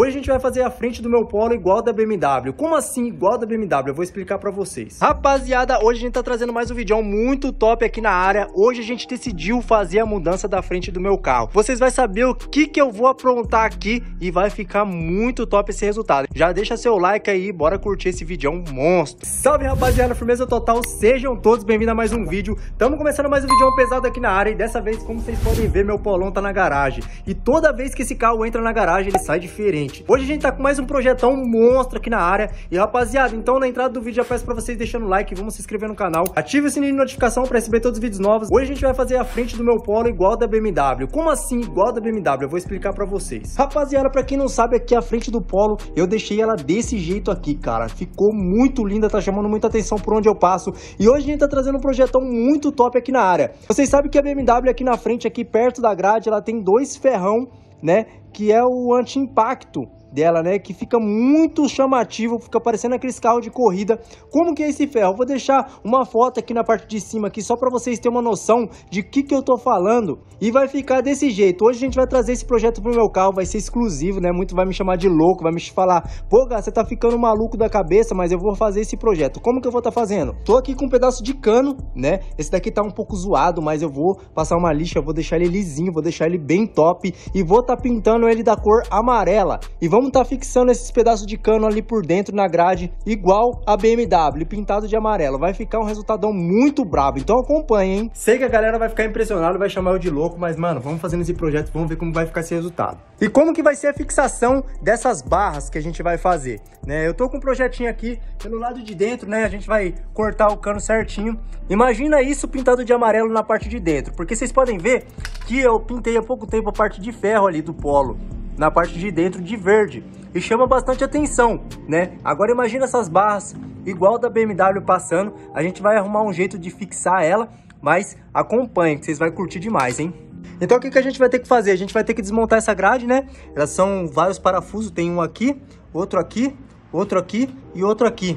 Hoje a gente vai fazer a frente do meu Polo igual da BMW. Como assim igual da BMW? Eu vou explicar pra vocês. Rapaziada, hoje a gente tá trazendo mais um vídeo muito top aqui na área. Hoje a gente decidiu fazer a mudança da frente do meu carro. Vocês vão saber o que eu vou aprontar aqui e vai ficar muito top esse resultado. Já deixa seu like aí, bora curtir esse vídeo monstro. Salve rapaziada, firmeza total, sejam todos bem-vindos a mais um vídeo. Estamos começando mais um vídeo pesado aqui na área e dessa vez, como vocês podem ver, meu Polão tá na garagem. E toda vez que esse carro entra na garagem, ele sai diferente. Hoje a gente tá com mais um projetão monstro aqui na área. E rapaziada, então na entrada do vídeo já peço pra vocês deixando o like, vamos se inscrever no canal, ative o sininho de notificação pra receber todos os vídeos novos. Hoje a gente vai fazer a frente do meu Polo igual da BMW. Como assim igual da BMW? Eu vou explicar pra vocês. Rapaziada, pra quem não sabe, aqui a frente do Polo eu deixei ela desse jeito aqui, cara. Ficou muito linda, tá chamando muita atenção por onde eu passo. E hoje a gente tá trazendo um projetão muito top aqui na área. Vocês sabem que a BMW aqui na frente, aqui perto da grade, ela tem dois ferrão, né, que é o anti-impacto dela, né, que fica muito chamativo, fica parecendo aqueles carros de corrida. Como que é esse ferro? Eu vou deixar uma foto aqui na parte de cima aqui, só para vocês terem uma noção de que eu tô falando, e vai ficar desse jeito. Hoje a gente vai trazer esse projeto pro meu carro, vai ser exclusivo, né, muito vai me chamar de louco, vai me falar, pô, cara, você tá ficando maluco da cabeça, mas eu vou fazer esse projeto. Como que eu vou tá fazendo? Tô aqui com um pedaço de cano, né, esse daqui tá um pouco zoado, mas eu vou passar uma lixa, eu vou deixar ele lisinho, vou deixar ele bem top, e vou tá pintando ele da cor amarela, e vamos tá fixando esses pedaços de cano ali por dentro na grade, igual a BMW, pintado de amarelo. Vai ficar um resultadão muito brabo, então acompanha, hein? Sei que a galera vai ficar impressionada, vai chamar eu de louco, mas, mano, vamos fazendo esse projeto, vamos ver como vai ficar esse resultado. E como que vai ser a fixação dessas barras que a gente vai fazer, né? Eu tô com um projetinho aqui, pelo lado de dentro, né? A gente vai cortar o cano certinho. Imagina isso pintado de amarelo na parte de dentro, porque vocês podem ver que eu pintei há pouco tempo a parte de ferro ali do Polo, na parte de dentro de verde, e chama bastante atenção, né? Agora imagina essas barras igual da BMW passando, a gente vai arrumar um jeito de fixar ela, mas acompanhe que vocês vão curtir demais, hein? Então o que que a gente vai ter que fazer? A gente vai ter que desmontar essa grade, né? Elas são vários parafusos, tem um aqui, outro aqui, outro aqui e outro aqui,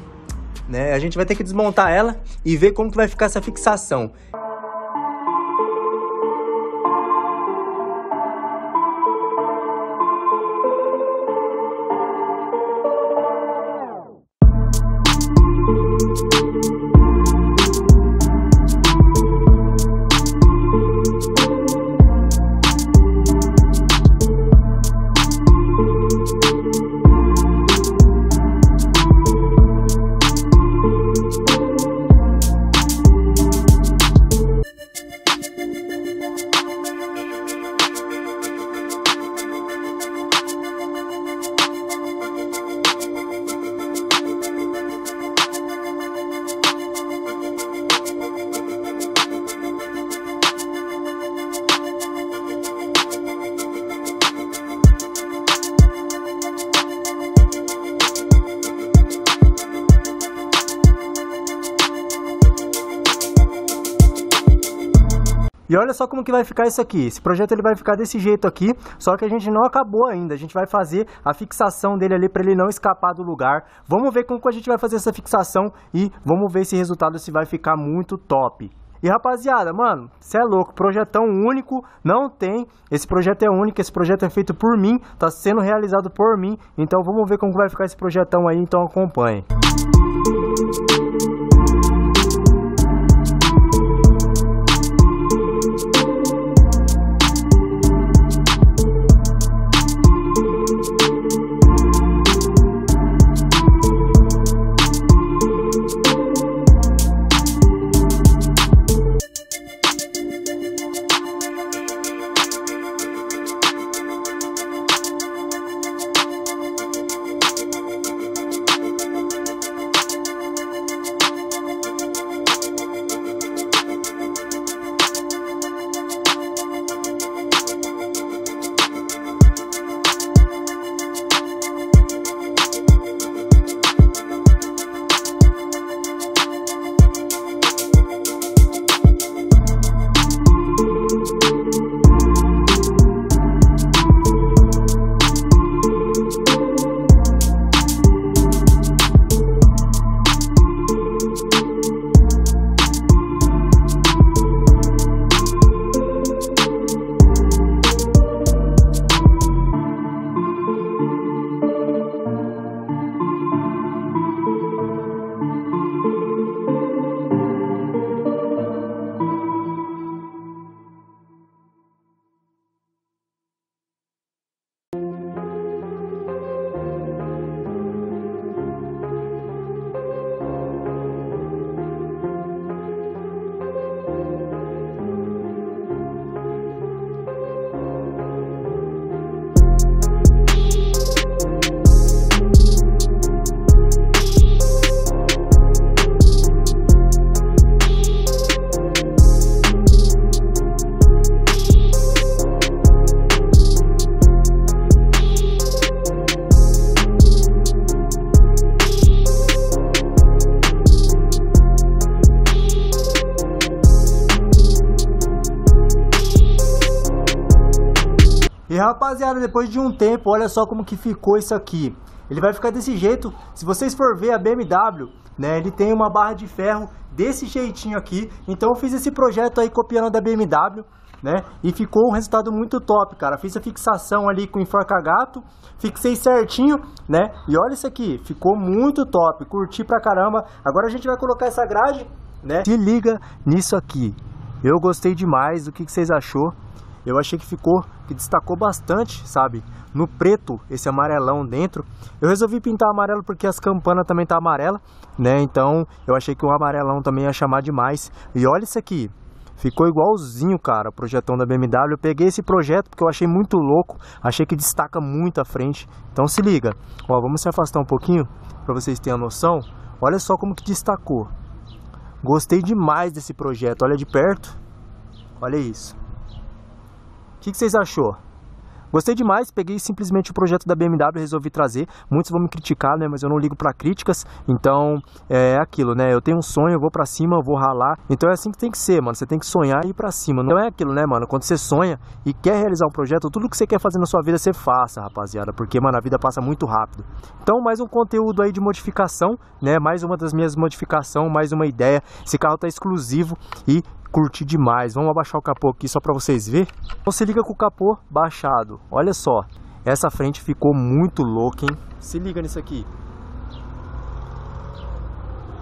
né? A gente vai ter que desmontar ela e ver como que vai ficar essa fixação. E olha só como que vai ficar isso aqui. Esse projeto ele vai ficar desse jeito aqui, só que a gente não acabou ainda. A gente vai fazer a fixação dele ali para ele não escapar do lugar. Vamos ver como que a gente vai fazer essa fixação e vamos ver esse resultado, se vai ficar muito top. E rapaziada, mano, cê é louco, projetão único, não tem, esse projeto é único, esse projeto é feito por mim, tá sendo realizado por mim, então vamos ver como que vai ficar esse projetão aí, então acompanhe. rapaziada, depois de um tempo, olha só como que ficou isso aqui. Ele vai ficar desse jeito. Se vocês for ver a BMW, né, ele tem uma barra de ferro desse jeitinho aqui. Então eu fiz esse projeto aí copiando da BMW, né, e ficou um resultado muito top, cara. Fiz a fixação ali com enforca-gato, fixei certinho, né, e olha isso aqui, ficou muito top, curti pra caramba. Agora a gente vai colocar essa grade, né. Se liga nisso aqui, eu gostei demais. O que que vocês achou? Eu achei que ficou, que destacou bastante, sabe? No preto, esse amarelão dentro. Eu resolvi pintar amarelo porque as campanas também tá amarela, né? Então eu achei que o amarelão também ia chamar demais. E olha isso aqui, ficou igualzinho, cara, o projetão da BMW. Eu peguei esse projeto porque eu achei muito louco, achei que destaca muito a frente. Então se liga, ó, vamos se afastar um pouquinho para vocês terem a noção. Olha só como que destacou. Gostei demais desse projeto, olha de perto. Olha isso. O que vocês achou? Gostei demais, peguei simplesmente o projeto da BMW e resolvi trazer. Muitos vão me criticar, né? Mas eu não ligo para críticas. Então, é aquilo, né? Eu tenho um sonho, eu vou pra cima, eu vou ralar. Então é assim que tem que ser, mano. Você tem que sonhar e ir pra cima. Então é aquilo, né, mano? Quando você sonha e quer realizar um projeto, tudo que você quer fazer na sua vida, você faça, rapaziada. Porque, mano, a vida passa muito rápido. Então, mais um conteúdo aí de modificação, né? Mais uma das minhas modificações, mais uma ideia. Esse carro tá exclusivo e... curti demais. Vamos abaixar o capô aqui só para vocês verem. Então se liga com o capô baixado. Olha só, essa frente ficou muito louca, hein? Se liga nisso aqui.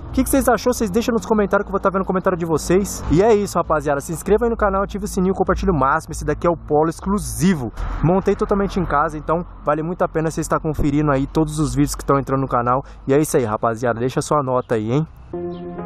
O que vocês achou? Vocês deixam nos comentários que eu vou estar vendo o comentário de vocês. E é isso, rapaziada. Se inscreva aí no canal, ative o sininho, compartilhe o máximo. Esse daqui é o Polo exclusivo. Montei totalmente em casa, então vale muito a pena você estar conferindo aí todos os vídeos que estão entrando no canal. E é isso aí, rapaziada. Deixa a sua nota aí, hein?